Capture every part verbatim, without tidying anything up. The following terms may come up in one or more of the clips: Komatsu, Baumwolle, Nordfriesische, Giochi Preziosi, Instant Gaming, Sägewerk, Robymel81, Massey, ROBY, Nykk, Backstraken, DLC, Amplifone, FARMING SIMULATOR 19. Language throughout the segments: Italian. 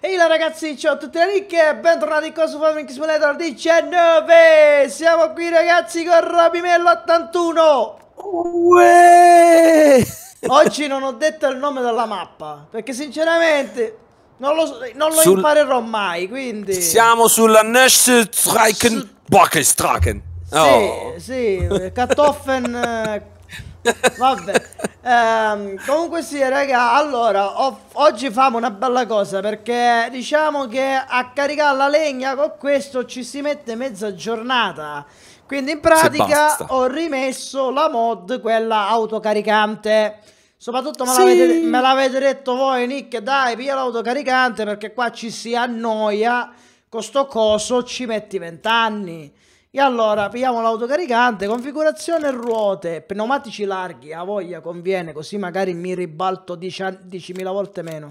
E là ragazzi, ciao a tutti da Nykk e bentornati qua su Farming Simulator diciannove. Siamo qui ragazzi con Robymel ottantuno. Uè! Oggi non ho detto il nome della mappa perché sinceramente non lo, non lo Sul... imparerò mai, quindi... Siamo sulla Nordfriesische Su... Backstraken. Oh. Sì, sì, Kartoffeln... Vabbè, ehm, comunque sì raga, allora, ho, oggi famo una bella cosa perché diciamo che a caricare la legna con questo ci si mette mezza giornata. Quindi in pratica ho rimesso la mod, quella autocaricante. Soprattutto me sì. l'avete detto voi, Nykk, dai, piglia l'autocaricante perché qua ci si annoia, con sto coso ci metti vent'anni. E allora pigliamo l'autocaricante, configurazione ruote, pneumatici larghi, a voglia conviene, così magari mi ribalto diecimila volte meno.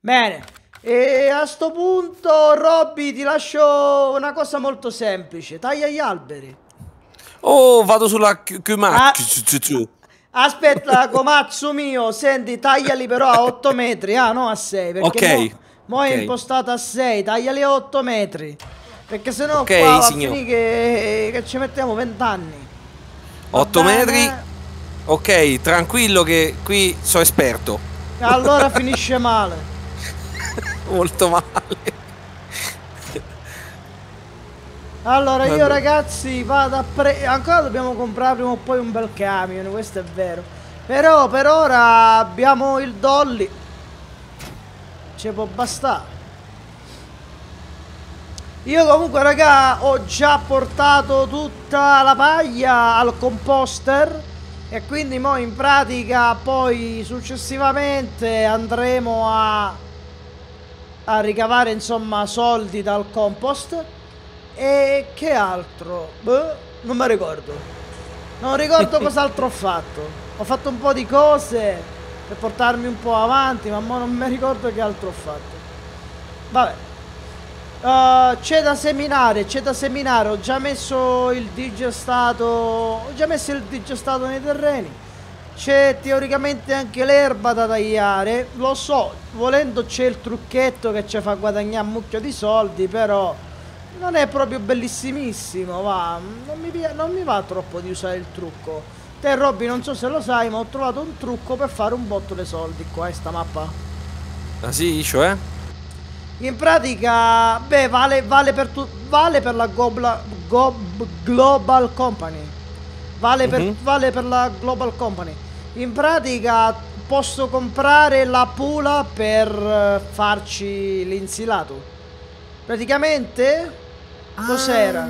Bene, e a sto punto Robby ti lascio una cosa molto semplice, taglia gli alberi. Oh, vado sulla Komatsu. Aspetta Komatsu mio, senti, tagliali però a otto metri, ah no a sei, perché mo è impostata a sei, tagliali a otto metri. Perché sennò okay, qua va a finire che, che ci mettiamo vent'anni. otto metri. Ok, tranquillo che qui sono esperto. Allora finisce male. Molto male. Allora io Vabbè. ragazzi vado a pre... Ancora dobbiamo comprare prima o poi un bel camion, questo è vero. Però per ora abbiamo il dolly. Ci può bastare. Io comunque raga ho già portato tutta la paglia al composter e quindi mo in pratica poi successivamente andremo a, a ricavare insomma soldi dal compost. E che altro? Beh, non mi ricordo. Non ricordo cos'altro ho fatto. Ho fatto un po' di cose per portarmi un po' avanti, ma mo non mi ricordo che altro ho fatto. Vabbè. Uh, c'è da seminare, c'è da seminare, ho già messo il digestato, ho già messo il digestato nei terreni, c'è teoricamente anche l'erba da tagliare, lo so, volendo c'è il trucchetto che ci fa guadagnare un mucchio di soldi, però non è proprio bellissimissimo, va, non mi, non mi va troppo di usare il trucco. Te Robby non so se lo sai, ma ho trovato un trucco per fare un botto di soldi qua in sta mappa. Ah sì, cioè? In pratica, beh, vale, vale, per, tu, vale per la Gobla, Gob, Global Company. Vale per, mm-hmm. vale per la Global Company. In pratica posso comprare la pula per farci l'insilato. Praticamente, ah, cos'era?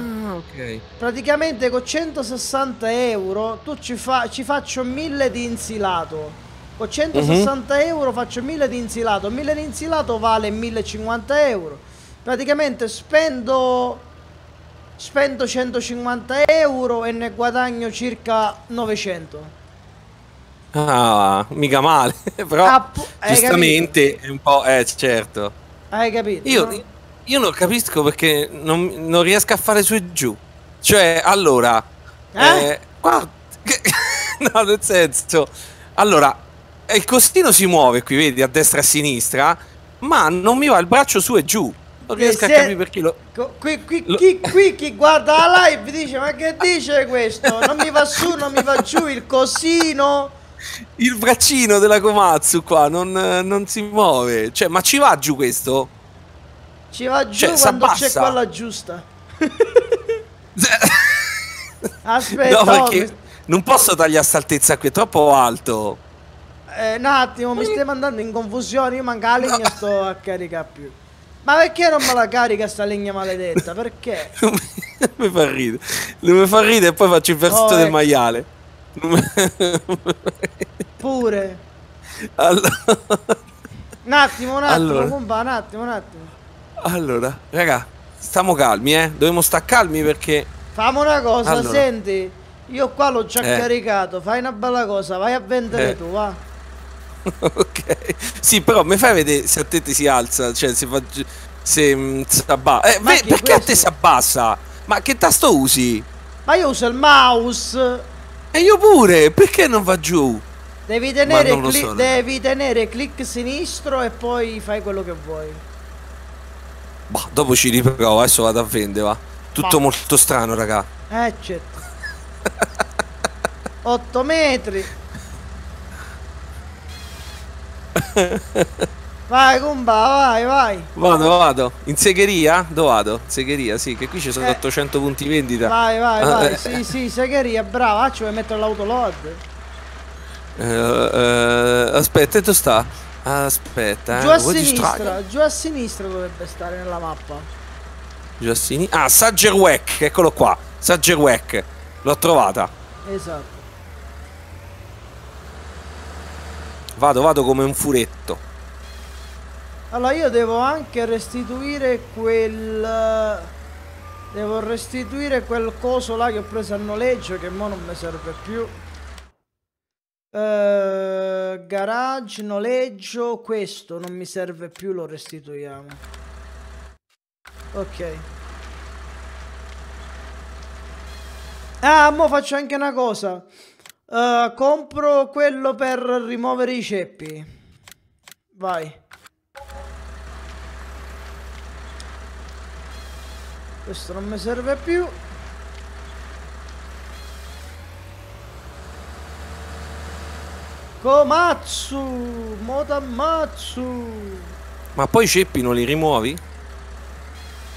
Okay. Praticamente con centosessanta euro tu ci, fa, ci faccio mille di insilato. Con centosessanta euro faccio mille di insilato. mille di insilato vale millecinquanta euro. Praticamente spendo spendo centocinquanta euro e ne guadagno circa novecento. Ah, mica male. Però ah, giustamente capito? È un po'... Eh, certo. Hai capito? Io, no? io non capisco perché non, non riesco a fare su e giù. Cioè, allora... Eh? eh qua, no, nel senso... Allora... Il costino si muove qui, vedi, a destra e a sinistra, ma non mi va il braccio su e giù. Non riesco a capire perché lo... Qui, qui, lo... Chi, qui chi guarda la live dice, ma che dice questo? Non mi va su, non mi va giù, il cosino... Il braccino della Komatsu qua non, non si muove. Cioè, ma ci va giù questo? Ci va giù cioè, quando c'è quella giusta. Aspetta, no, perché oh, non posso tagliare st'altezza qui, è troppo alto. Eh, un attimo, mi stai mandando in confusione, io manca la legna, no. Sto a caricare più. Ma perché non me la carica sta legna maledetta? Perché? Non mi fa ridere. Non mi fa ridere e poi faccio il versetto oh, ecco. del maiale. Pure. Allora. Un attimo, un attimo, allora. Compa, un attimo, un attimo. Allora, raga, stiamo calmi, eh. Dobbiamo sta calmi perché... Famo una cosa, allora. Senti. Io qua l'ho già eh. caricato, fai una bella cosa, vai a vendere eh. tu, va. Ok, sì, però mi fai vedere se a te ti si alza, cioè se fa, se si abbassa. Eh, perché questo? A te si abbassa? Ma che tasto usi? Ma io uso il mouse. E io pure, perché non va giù? Devi tenere, cli so, devi tenere clic sinistro e poi fai quello che vuoi. Boh, dopo ci riprovo, adesso vado a vendere, va. Tutto ma... molto strano, raga. Eh, certo. otto metri. Vai, comba, vai, vai. Vado, vado. In segheria? Dove vado? Segheria, sì, che qui ci sono eh. ottocento punti vendita. Vai, vai, vai. Sì, sì, segheria, brava. Ah, ci vuoi mettere l'autolod? Uh, uh, aspetta, tu sta? Aspetta, eh. Giù a sinistra, giù a sinistra dovrebbe stare nella mappa. Giù a sinistra. Ah, Sägewerk, eccolo qua. Sägewerk, l'ho trovata. Esatto. Vado, vado come un furetto. Allora io devo anche restituire quel... Devo restituire quel coso là che ho preso a noleggio, che mo non mi serve più. Uh, garage, noleggio, questo non mi serve più, lo restituiamo. Ok. Ah, mo faccio anche una cosa. Uh, compro quello per rimuovere i ceppi. Vai. Questo non mi serve più. Komatsu, Motamazzu. Ma poi i ceppi non li rimuovi?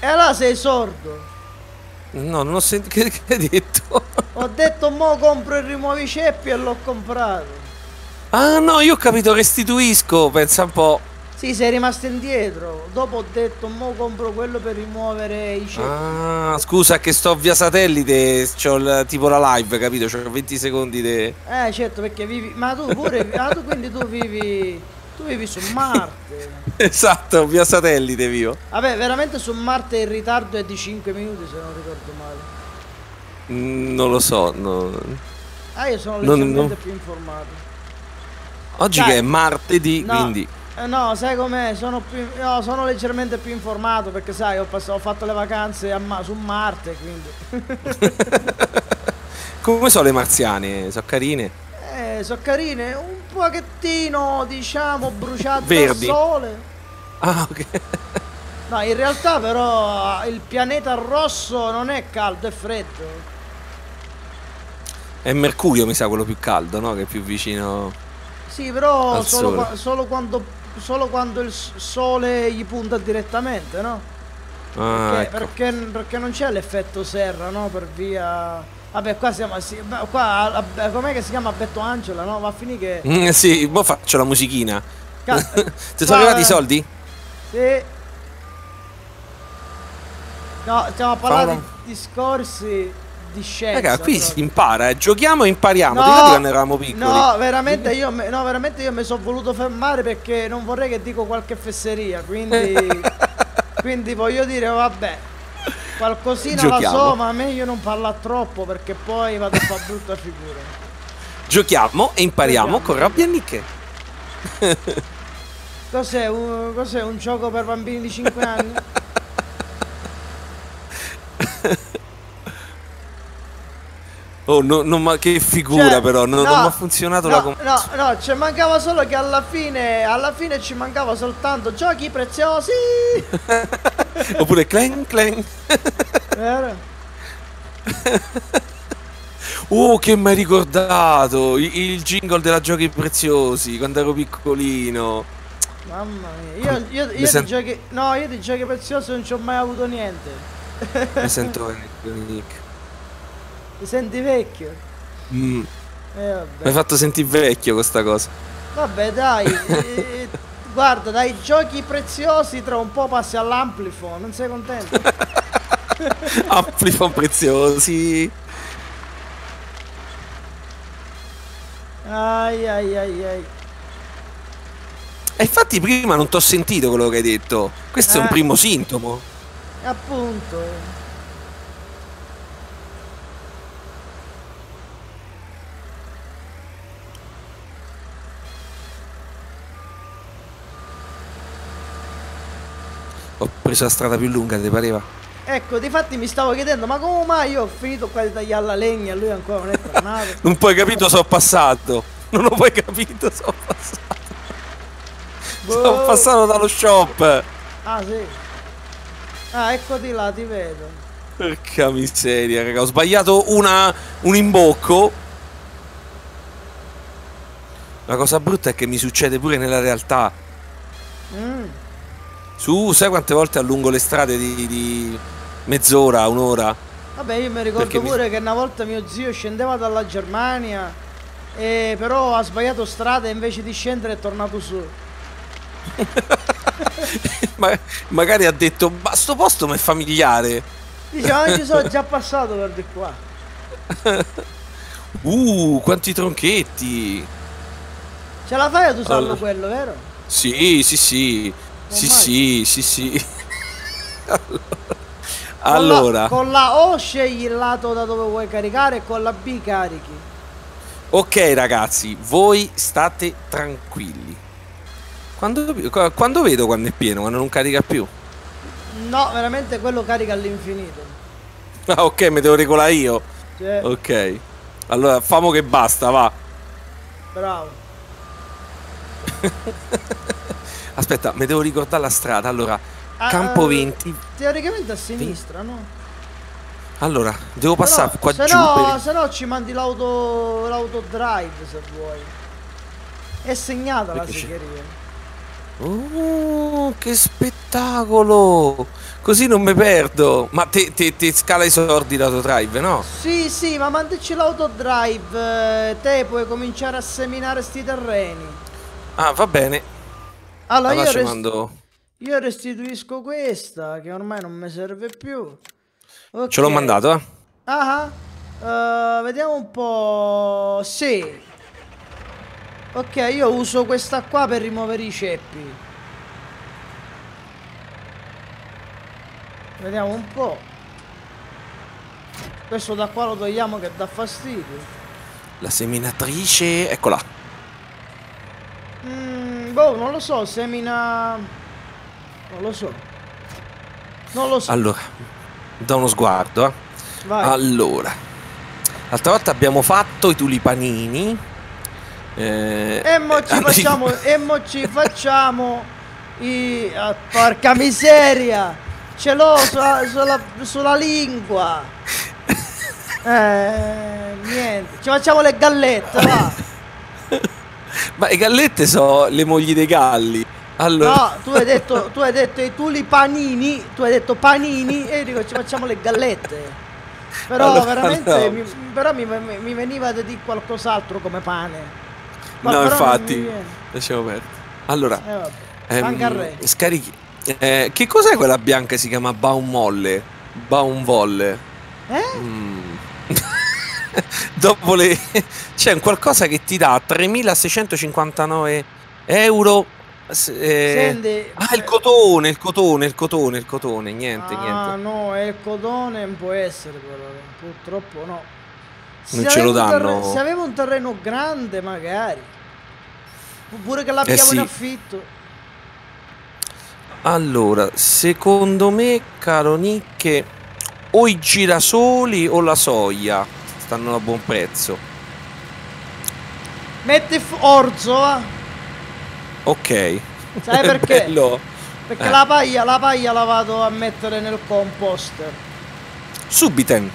E allora sei sordo. No, non ho sentito che, che hai detto. Ho detto mo compro e rimuovi i ceppi e l'ho comprato. Ah no, io ho capito restituisco, pensa un po'. Sì, sei rimasto indietro. Dopo ho detto mo compro quello per rimuovere i ceppi. Ah, scusa che sto via satellite, c'ho il, tipo la live, capito? C'ho venti secondi de... Eh certo, perché vivi... Ma tu pure... ah, tu quindi tu vivi... Tu vivi su Marte. Esatto, via satellite vivo. Vabbè, veramente su Marte il ritardo è di cinque minuti se non ricordo male. Mm, non lo so, no. Ah, io sono non, leggermente non... più informato. Oggi dai, che è martedì, no, quindi... Eh, no, sai com'è? Sono, più... no, sono leggermente più informato perché sai, ho, passato, ho fatto le vacanze a ma... su Marte, quindi... Come sono le marziane? Sono carine? Eh, sono carine, un pochettino diciamo bruciate al sole. Ah, ok. No, in realtà però il pianeta rosso non è caldo, è freddo. È Mercurio mi sa quello più caldo, no? Che è più vicino. Sì, però solo, qua, solo, quando, solo quando il sole gli punta direttamente, no? Ah, perché, ecco. perché, perché non c'è l'effetto serra, no? Per via... Vabbè, qua siamo. Qua com'è che si chiama Betto Angela, no? Va a finire che. Mm, sì, mo faccio la musichina. Ca Ti sono arrivati i soldi? Sì. No, stiamo a parlare Fala. di discorsi di scienza. Raga, qui proprio si impara, eh. Giochiamo e impariamo. No, quando eravamo piccoli. No, veramente io me, no, veramente io mi sono voluto fermare perché non vorrei che dico qualche fesseria. Quindi. Quindi voglio dire, vabbè. Qualcosina Giochiamo. la so, ma meglio non parla troppo perché poi vado a fare brutta figura. Giochiamo e impariamo Giochiamo. con rabbia e nicche. Cos'è un, cos'è un gioco per bambini di cinque anni? Oh, no, no, ma che figura, cioè, però, no, no, non mi ha funzionato no, la competizione. No, no, ci cioè mancava solo che alla fine, alla fine ci mancava soltanto Giochi Preziosi. Oppure clang clang. Oh, che mi hai ricordato il, il jingle della Giochi Preziosi quando ero piccolino. Mamma mia, io, io, io, io di Giochi... No, io di Giochi Preziosi non ci ho mai avuto niente. Mi sento Nick. Ti senti vecchio? Mm. Eh, mi hai fatto sentire vecchio questa cosa. Vabbè dai, eh, guarda, dai Giochi Preziosi tra un po' passi all'Amplifone, non sei contento? Amplifone preziosi. Ai ai ai ai. E infatti prima non ti ho sentito quello che hai detto. Questo eh. è un primo sintomo. Appunto. Ho preso la strada più lunga, ti pareva? Ecco, difatti mi stavo chiedendo, ma come mai io ho finito qua di tagliare la legna e lui ancora non è tornato? Non puoi capito, sono passato. Non lo puoi capito, sono passato. Boh. Sono passato dallo shop. Ah, sì. Ah, ecco di là, ti vedo. Porca miseria, raga, ho sbagliato una, un imbocco. La cosa brutta è che mi succede pure nella realtà. Mm. Su, sai quante volte allungo le strade di, di mezz'ora, un'ora? Vabbè, io mi ricordo Perché pure mi... che una volta mio zio scendeva dalla Germania, e però ha sbagliato strada e invece di scendere è tornato su. Ma, magari ha detto, ma sto posto mi è familiare. Dice, ma ci sono già passato per di qua. Uh, quanti tronchetti. Ce la fai a tu salvo quello, vero? Sì, sì, sì. Non sì, mai. sì, sì, sì. Allora. Allora. Con la, con la O scegli il lato da dove vuoi caricare e con la B carichi. Ok ragazzi, voi state tranquilli. Quando, quando vedo quando è pieno, quando non carica più? No, veramente quello carica all'infinito. Ah, ok, mi devo regolare io. Cioè. Ok. Allora, famo che basta, va. Bravo. Aspetta, mi devo ricordare la strada. Allora, ah, campo venti. Teoricamente a sinistra, venti. No? Allora, devo passare qua giù. Se no, se no ci mandi l'auto l'autodrive se vuoi. È segnata Perché la segheria. Oh, che spettacolo! Così non mi perdo. Ma te, te, te scala i soldi l'autodrive, no? Sì, sì, ma mandaci l'autodrive. Te puoi cominciare a seminare sti terreni. Ah, va bene. Allora, allora io, resti mando... io restituisco questa, che ormai non mi serve più. Okay. Ce l'ho mandato, eh? Ah, uh, vediamo un po'... Sì. Ok, io uso questa qua per rimuovere i ceppi. Vediamo un po'. Questo da qua lo togliamo che dà fastidio. La seminatrice, eccola. Mm, boh, non lo so, semina... Non lo so. Non lo so. Allora, da uno sguardo, eh. Vai. Allora. L'altra volta abbiamo fatto i tulipanini. Eh, e mo ci eh, facciamo, ah, e mo ci facciamo i, ah, porca miseria, ce l'ho sulla, sulla, sulla lingua. Eh, niente, ci facciamo le gallette, va. Ma le gallette sono le mogli dei galli. Allora. No, tu hai detto, tu hai detto i tulipanini, tu hai detto panini e io dico ci facciamo le gallette. Però allora, veramente no. mi, però mi, mi, mi veniva da dire qualcos'altro come pane. Ma no, infatti, lasciamo perdere. Allora, eh, ehm, scarichi. Eh, che cos'è quella bianca? Si chiama Baumwolle. Baumwolle. Eh? Mm. Dopo le. C'è un qualcosa che ti dà tremilaseicentocinquantanove euro. Eh... Senti, ah, il cotone, il cotone, il cotone, il cotone. Niente, ah, niente. Ah, no, è il cotone, non può essere quello. Purtroppo no. Non se ce lo danno. Se avevo un terreno grande magari. Oppure che l'abbiamo eh sì. in affitto. Allora, secondo me, caro Nykk, o i girasoli o la soia stanno a buon prezzo. Metti orzo, eh? Ok. Sai perché? Bello. Perché eh. la paglia, la paglia la vado a mettere nel composter. Subiten.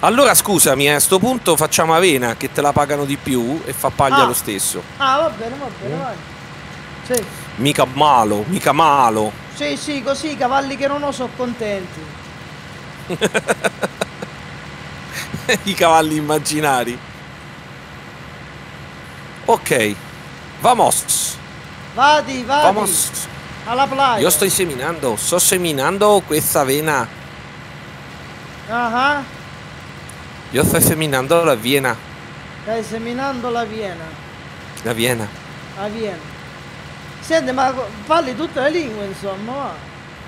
Allora scusami, eh, a sto punto facciamo avena che te la pagano di più e fa paglia ah. lo stesso. Ah, va bene, va bene, mm. vai. Sì. Mica malo, mica malo. Sì, sì, così i cavalli che non ho sono contenti. I cavalli immaginari. Ok. Vamos. Vadi, vadi. Vamos. Alla playa. Io sto seminando, sto seminando questa avena. Ah. Uh-huh. Io sto seminando la Viena. Stai seminando la Viena. La Viena. La Viena. Senti, ma parli tutte le lingue, insomma.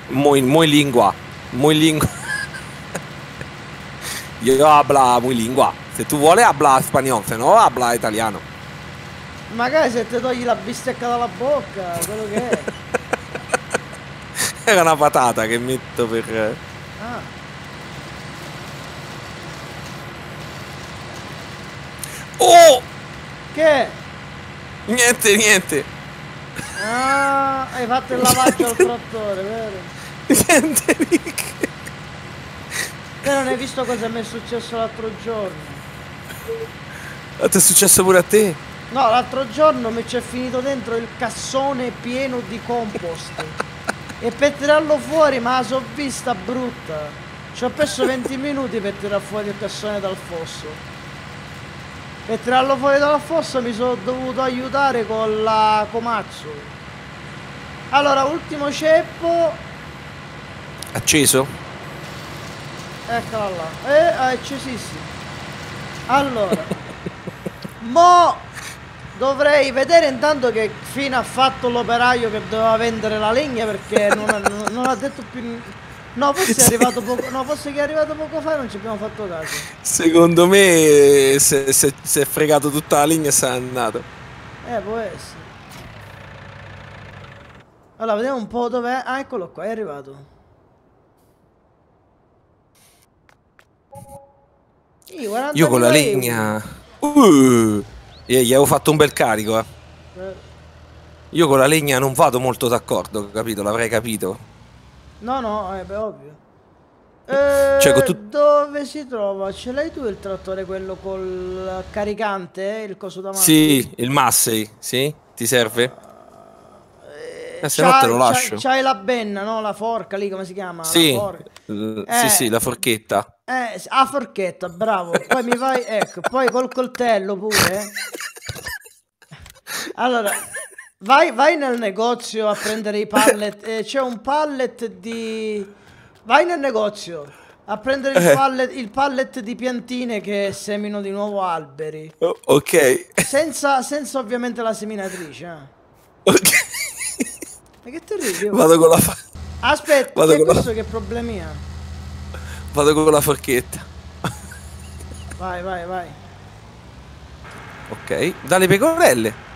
Muy, muy lingua. Muy lingua. Io habla muy lingua. Se tu vuole habla spagnolo, se no habla italiano. Magari se ti togli la bistecca dalla bocca, quello che è. Era una patata che metto per... Ah. Oh! Che? Niente, niente. Ah, hai fatto il lavaggio al trattore, vero? Niente, Nick. Te non hai visto cosa mi è successo l'altro giorno? Ma ti è successo pure a te? No, l'altro giorno mi c'è finito dentro il cassone pieno di compost. E per tirarlo fuori, ma la so vista brutta. Ci ho perso venti minuti per tirar fuori il cassone dal fosso. Per tirarlo fuori dal fosso mi sono dovuto aiutare con la Komatsu. Allora, ultimo ceppo. Acceso? Eccola là. Eh, accesissimo. Allora, mo dovrei vedere intanto che fine ha fatto l'operaio che doveva vendere la legna, perché non, non, non ha detto più. No, forse è arrivato poco. No, forse che è arrivato poco fa e non ci abbiamo fatto caso. Secondo me se, se, se è fregato tutta la linea e se n'è andato. Eh, può essere. Allora, vediamo un po' dov'è. Ah, eccolo qua, è arrivato. Io, Io con la legna. Uh, gli avevo fatto un bel carico, eh. eh. Io con la legna non vado molto d'accordo, capito? L'avrei capito. No, no, è eh, ovvio. Eh, cioè, tu... Dove si trova? Ce l'hai tu il trattore, quello col caricante? Eh? Il coso davanti? Sì, il Massey, sì? Ti serve? Uh, eh, se no te lo lascio. C'hai la benna, no? La forca lì, come si chiama? Sì, la L eh, sì, sì, la forchetta. Eh, a forchetta, bravo. Poi mi fai, ecco, poi col coltello pure. Allora... Vai, vai nel negozio a prendere i pallet. Eh, c'è un pallet di... Vai nel negozio a prendere il pallet, il pallet di piantine che seminano di nuovo alberi. Oh, ok. Senza, senza ovviamente la seminatrice. Eh. Ok. Ma che terribile. Vado con la forchetta. Aspetta, Vado che questo la... che problemi ha? Vado con la forchetta. Vai, vai, vai. Ok. Dalle pecorelle.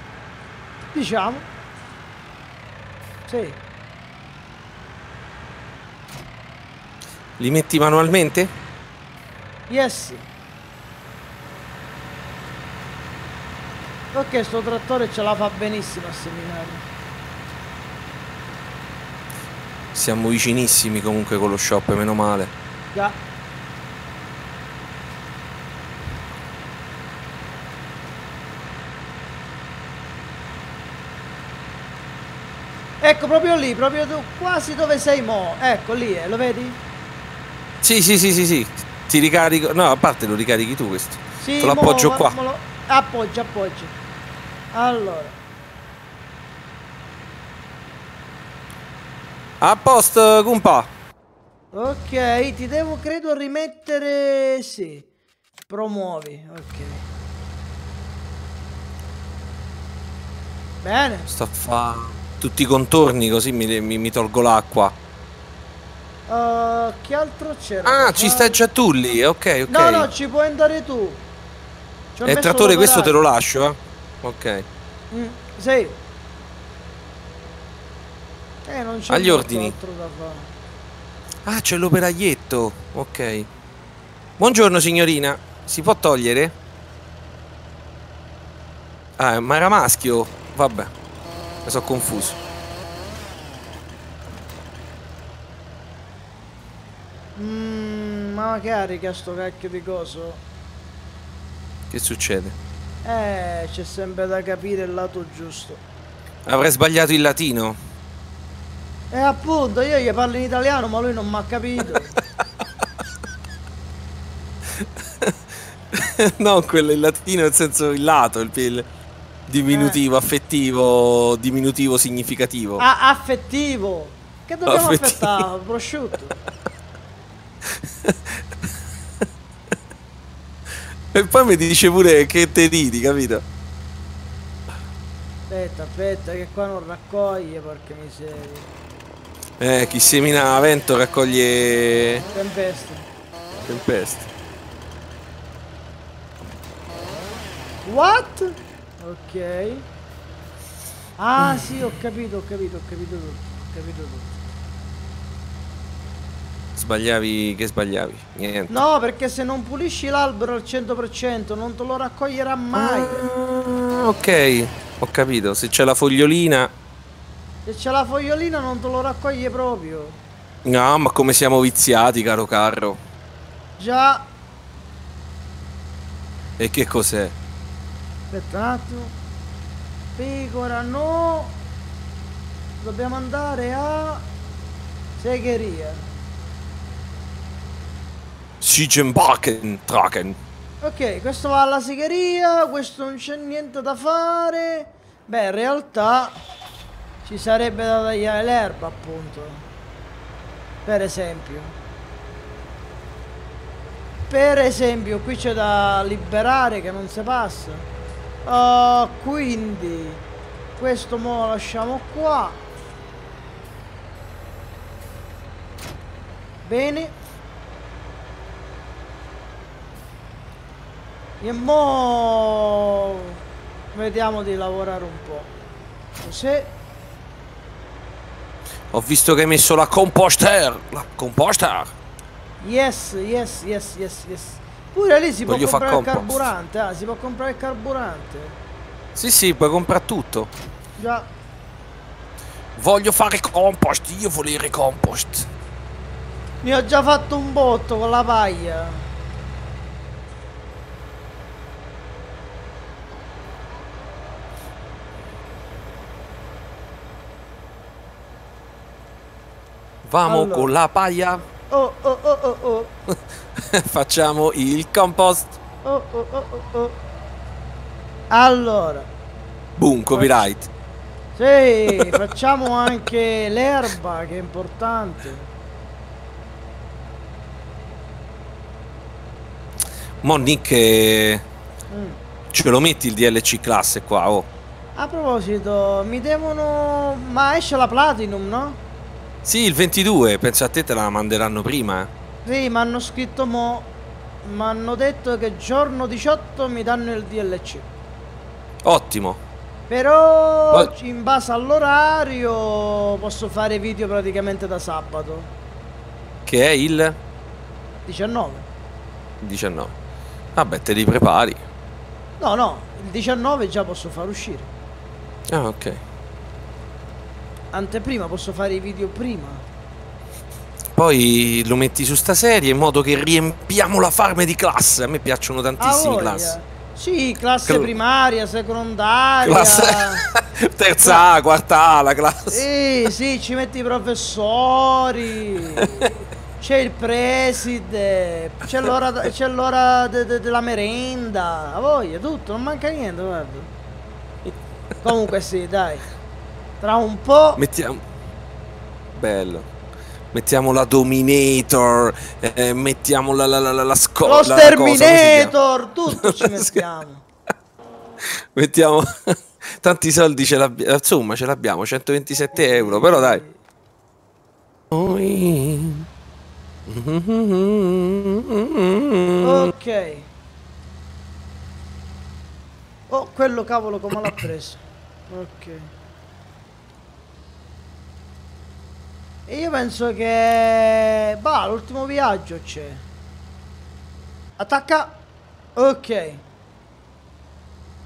Diciamo. Sì. Li metti manualmente? Yes. Ok, sto trattore ce la fa benissimo a seminare. Siamo vicinissimi comunque con lo shop, meno male. Già. Ecco, proprio lì, proprio tu, quasi dove sei mo. Ecco, lì, eh, lo vedi? Sì, sì, sì, sì, sì. Ti ricarico... No, a parte lo ricarichi tu questo. Sì, te lo appoggio qua. Lo... Appoggia, appoggia. Allora. A posto, compa. Ok, ti devo, credo, rimettere... Sì. Promuovi, ok. Bene. Sto a fare... Tutti i contorni così mi, mi, mi tolgo l'acqua. Uh, che altro c'era? Ah, ci stai già tu lì, ok, ok. No, no, ci puoi andare tu. E il trattore questo te lo lascio, eh? Ok. Mm, sei. Eh, non c'è altro da fare. Ah, c'è l'operaietto, ok. Buongiorno signorina, si può togliere? Ah, ma era maschio, vabbè. Mi sono confuso. Mm, ma carica sto cacchio di coso. Che succede? Eh, c'è sempre da capire il lato giusto. Avrei sbagliato il latino. E eh, appunto, io gli parlo in italiano ma lui non mi ha capito. No, quello in latino nel senso il lato, il piede. Diminutivo, eh. affettivo, diminutivo, significativo. Ah, affettivo! Che dobbiamo affettivo. aspettare? Prosciutto. E poi mi dice pure che te ridi, capito? Aspetta, aspetta, che qua non raccoglie, porca miseria. Eh, chi semina vento raccoglie... Tempesta. Tempesta. What? Ok. Ah sì, ho capito, ho capito, ho capito tutto, ho capito tutto. Sbagliavi, che sbagliavi? Niente. No, perché se non pulisci l'albero al cento per cento non te lo raccoglierà mai. Ah, ok, ho capito, se c'è la fogliolina. Se c'è la fogliolina non te lo raccoglie proprio. No, ma come siamo viziati, caro carro. Già. E che cos'è? Aspetta un attimo. Pecora no. Dobbiamo andare a segheria. Sigenbaken Traken. Ok, questo va alla segheria. Questo non c'è niente da fare. Beh, in realtà ci sarebbe da tagliare l'erba, appunto. Per esempio, per esempio, qui c'è da liberare che non si passa. Uh, quindi, questo mo lo lasciamo qua. Bene. E mo vediamo di lavorare un po'. Così. Ho visto che hai messo la composter. La composter. Yes, yes, yes, yes, yes. Pure lì si può Voglio comprare il carburante. Ah, si può comprare il carburante. Sì, sì, puoi comprare tutto. Già. Voglio fare compost. Io volevo compost. Ne ho già fatto un botto con la paglia. Vamo allora. Con la paglia. Oh oh oh oh oh. Facciamo il compost. Oh oh oh oh oh. Allora. Boom, copyright. Sì, facciamo anche l'erba che è importante. Mo Nykk che... mm. Ce lo metti il D L C classe qua, oh. A proposito, mi devono... ma esce la Platinum, no? Sì, il ventidue, penso a te te la manderanno prima. Sì, mi hanno scritto mo, mi hanno detto che giorno diciotto mi danno il D L C. Ottimo. Però Ma... in base all'orario posso fare video praticamente da sabato. Che è il? diciannove. diciannove. Vabbè, te li prepari. No, no, il diciannove già posso far uscire. Ah, ok. Anteprima, posso fare i video prima. Poi lo metti su sta serie in modo che riempiamo la farm di classe. A me piacciono tantissime classi. Sì, classe Cl primaria, secondaria, classe... terza A, quarta A, la classe. Sì, sì, ci metti i professori. C'è il preside. C'è l'ora de de della merenda. A voglia, tutto, non manca niente, guarda. Comunque sì, dai. Tra un po' mettiamo bello, mettiamo la Dominator, eh, mettiamo la la la la, la scola, lo Terminator, tutto ci mettiamo. Mettiamo tanti soldi, ce l'abbiamo, insomma ce l'abbiamo, centoventisette euro, però dai. Ok. Oh, quello cavolo come l'ha preso. Ok. E io penso che... bah, l'ultimo viaggio c'è. Attacca. Ok.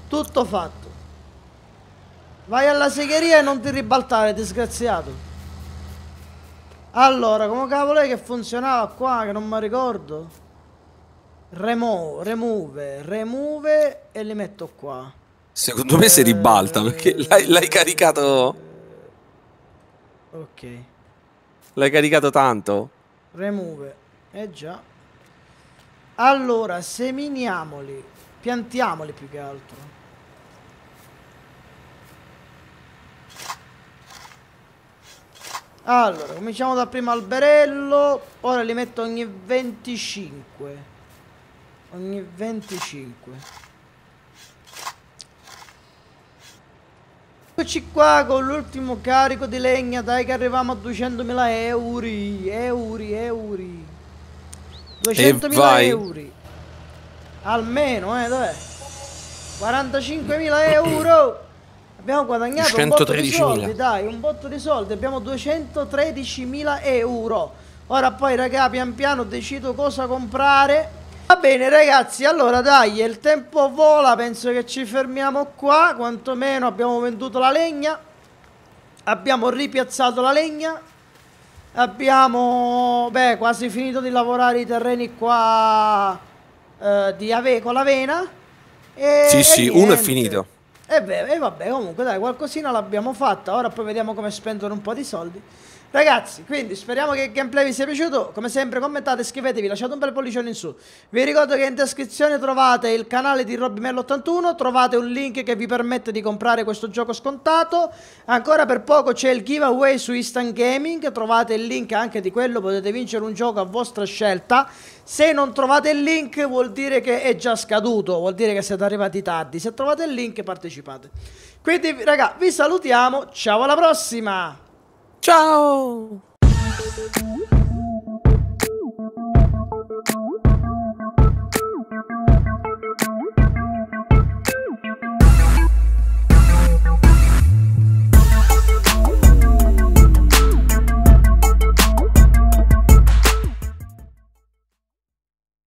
Tutto fatto. Vai alla segheria e non ti ribaltare, disgraziato. Allora, come cavolo è che funzionava qua, che non mi ricordo. Remo, remove, remove e li metto qua. Secondo me eh... si ribalta perché l'hai caricato. Ok. L'hai caricato tanto? Remove. Eh già. Allora, seminiamoli. Piantiamoli più che altro. Allora, cominciamo dal primo alberello. Ora li metto ogni venticinque. Ogni venticinque. Eccoci qua con l'ultimo carico di legna, dai che arriviamo a duecentomila euro, euro, euro, duecentomila euro, almeno, eh, dov'è? quarantacinquemila euro, abbiamo guadagnato un botto di soldi, dai, un botto di soldi, abbiamo duecentotredicimila euro, ora poi raga pian piano decido cosa comprare. Va bene ragazzi, allora dai, il tempo vola, penso che ci fermiamo qua, quantomeno abbiamo venduto la legna, abbiamo ripiazzato la legna, uh, Abbiamo, beh, quasi finito di lavorare i terreni qua eh, di ave con l'avena. E, sì, e sì, niente. Uno è finito. E beh, e vabbè, comunque dai, qualcosina l'abbiamo fatta. Ora poi vediamo come spendono un po' di soldi. Ragazzi, quindi speriamo che il gameplay vi sia piaciuto. Come sempre commentate, iscrivetevi, lasciate un bel pollicione in su. Vi ricordo che in descrizione trovate il canale di Robymel ottantuno. Trovate un link che vi permette di comprare questo gioco scontato. Ancora per poco c'è il giveaway su Instant Gaming. Trovate il link anche di quello, potete vincere un gioco a vostra scelta. Se non trovate il link vuol dire che è già scaduto, vuol dire che siete arrivati tardi. Se trovate il link partecipate. Quindi raga, vi salutiamo, ciao alla prossima! Ciao!